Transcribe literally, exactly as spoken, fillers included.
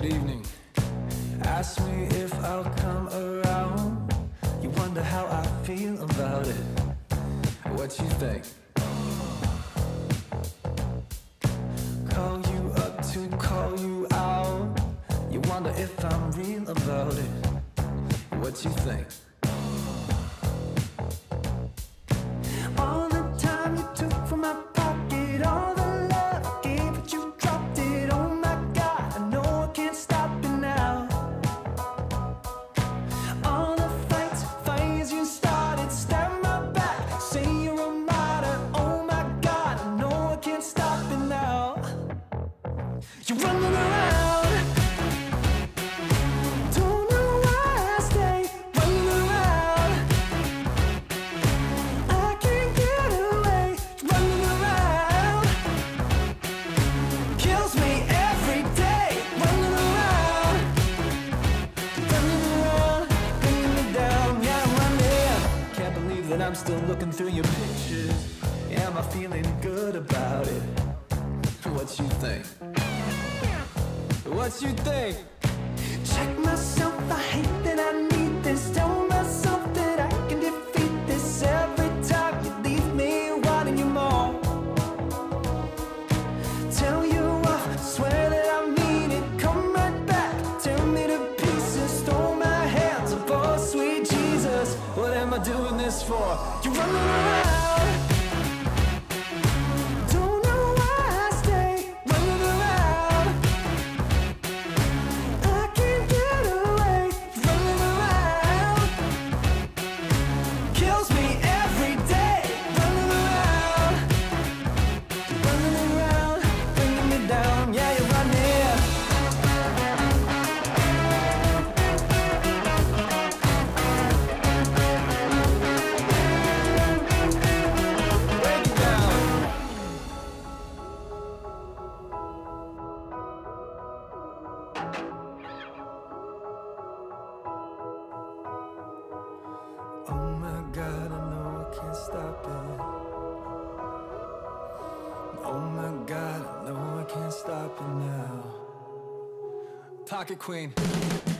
good evening. Ask me if I'll come around. You wonder how I feel about it. What you think? Call you up to call you out. You wonder if I'm real about it. What you think? All the time you took from my pocket, all the love I gave, but you dropped it. Oh my God, I know I can't stop it now. All the fights, fires you started, stab my back, say you're a martyr. Oh my God, I know I can't stop it now. You're running around. I'm still looking through your pictures. Am I feeling good about it? What you think? What you think? Check myself, I hate that I need this. Tell myself that I can defeat this. Every time you leave me wanting you more. Tell you I swear that I mean it. Come right back, tear me to pieces. Throw my hands up, oh sweet Jesus. What am I doing this for? You're running around. Don't know why I stay running around. I can't get away. Running around kills me every day. Running around, running around, bringing me down. Yeah, you're running. Oh my God, I know I can't stop it. Oh my God, I know I can't stop it now. Pocket Queen.